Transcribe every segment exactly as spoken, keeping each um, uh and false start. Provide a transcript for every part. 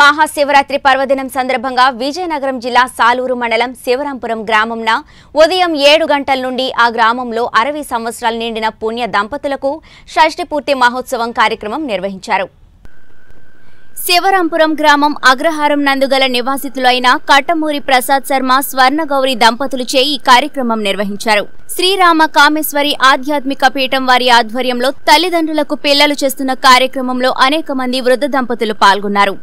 మహాశివరాత్రి పర్వదినం సందర్భంగా విజయనగరం జిల్లా సాలూరు మండలం శివరాంపురం గ్రామంన ఉదయం ఏడు గంటల నుండి ఆ గ్రామంలో అరవై సంవత్సరాలు నిండిన పుణ్య దంపతులకు షష్టిపూర్తి మహోత్సవం కార్యక్రమం నిర్వహించారు। శివరాంపురం గ్రామం అగ్రహారం నందుగల నివాసితులైన కట్టమూరి ప్రసాద్ శర్మ, స్వర్ణగౌరి దంపతులు చే ఈ కార్యక్రమం నిర్వహించారు। శ్రీరామ కామేశ్వరి ఆధ్యాత్మిక పీఠం వారి ఆధ్వర్యంలో తల్లిదండ్రులకు పిల్లలు చేస్తున్న కార్యక్రమంలో అనేక మంది వృద్ధ దంపతులు పాల్గొన్నారు।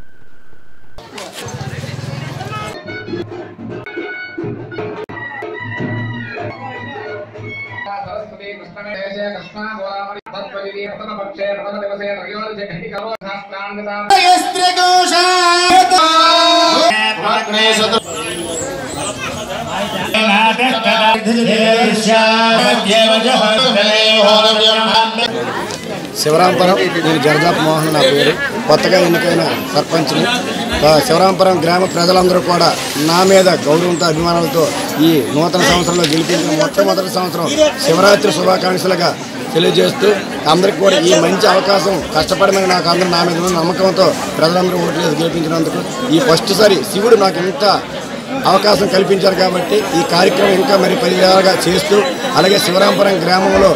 శివరాంపురం జర్జాప్ మోహన్ నా పేరు। కొత్తగా ఎన్నికైన సర్పంచ్ని శివరాంపురం గ్రామ ప్రజలందరూ కూడా నా మీద గౌరవంతో అభిమానాలతో ఈ నూతన సంవత్సరంలో గెలిపించిన మొట్టమొదటి సంవత్సరం శివరాత్రి శుభాకాంక్షలుగా తెలియజేస్తూ అందరికీ కూడా ఈ మంచి అవకాశం కష్టపడమని నాకు అందరూ నా మీద నమ్మకంతో ప్రజలందరూ ఓట్లేదు గెలిపించినందుకు ఈ ఫస్ట్ సారి శివుడు నాకు ఇంత అవకాశం కల్పించారు కాబట్టి ఈ కార్యక్రమం ఇంకా మరి పరిహారంగా చేస్తూ అలాగే శివరాంపురం గ్రామంలో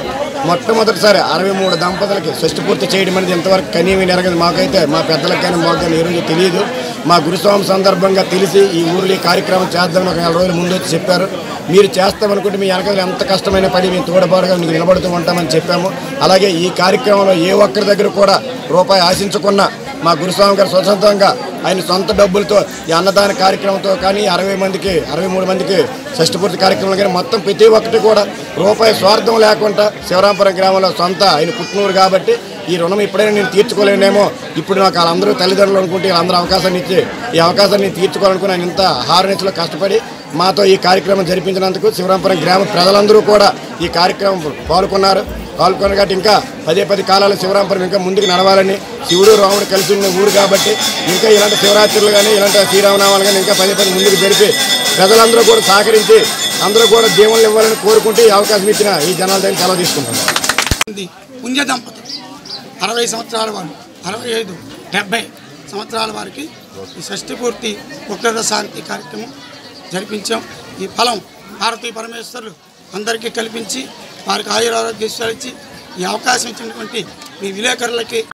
మొట్టమొదటిసారి అరవై మూడు దంపతులకి షష్టిపూర్తి చేయడం అనేది ఎంతవరకు కనీవి నెరగదు। మాకైతే మా పెద్దలకు కానీ మాకు కానీ ఏ రోజు తెలియదు। మా గురుస్వామి సందర్భంగా తెలిసి ఈ ఊరిలో కార్యక్రమం చేద్దామని ఒక నెల రోజుల ముందు వచ్చి చెప్పారు। మీరు చేస్తామనుకుంటే మీ వెనకాల ఎంత కష్టమైన పని మేము తోడబారుగా మీకు నిలబడుతూ ఉంటామని చెప్పాము। అలాగే ఈ కార్యక్రమంలో ఏ ఒక్కరి దగ్గర కూడా రూపాయి ఆశించకుండా మా గురుస్వామి గారు స్వతంత్రంగా ఆయన సొంత డబ్బులతో ఈ అన్నదాన కార్యక్రమంతో కానీ అరవై మందికి అరవై మూడు మందికి షష్టిపూర్తి కార్యక్రమాలు కానీ మొత్తం ప్రతి ఒక్కటి కూడా రూపాయి స్వార్థం లేకుండా శివరాంపురం గ్రామంలో సొంత ఆయన పుట్టినూరు కాబట్టి ఈ రుణం ఇప్పుడైనా నేను తీర్చుకోలేనేమో, ఇప్పుడు నాకు వాళ్ళందరూ తల్లిదండ్రులు అనుకుంటే వీళ్ళందరూ అవకాశాన్ని ఇచ్చి ఈ అవకాశాన్ని తీర్చుకోవాలనుకుని ఆయన ఇంత హార్నెస్లో కష్టపడి మాతో ఈ కార్యక్రమం జరిపించినందుకు శివరాంపురం గ్రామ ప్రజలందరూ కూడా ఈ కార్యక్రమం పాల్గొన్నారు పాల్గొన్న కాబట్టి ఇంకా పదే పది కాలాలు శివరాంపురం ఇంకా ముందుకు నడవాలని శివుడు రాముడు కలిసి ఉన్న ఊరు కాబట్టి ఇంకా ఇలాంటి శివరాత్రులు కానీ ఇలాంటి శ్రీరామనామాలు కానీ ఇంకా పదే పది ముందుకు జరిపి ప్రజలందరూ కూడా సహకరించి అందరూ కూడా దేవుళ్ళు ఇవ్వాలని కోరుకుంటూ ఈ అవకాశం ఇచ్చిన ఈ జనాల దగ్గర సెలవు తీసుకుంటున్నాను। పుణ్య దంపతులు అరవై సంవత్సరాల వారు అరవై ఐదు డెబ్బై సంవత్సరాల వారికి ఈ షష్టిపూర్తి ఉగ్రత శాంతి కార్యక్రమం జరిపించాం। ఈ ఫలం భారతీ పరమేశ్వరులు అందరికీ కల్పించి వారికి ఆయురారోగ్య ఇచ్చి ఈ అవకాశం ఇచ్చినటువంటి మీ విలేకరులకి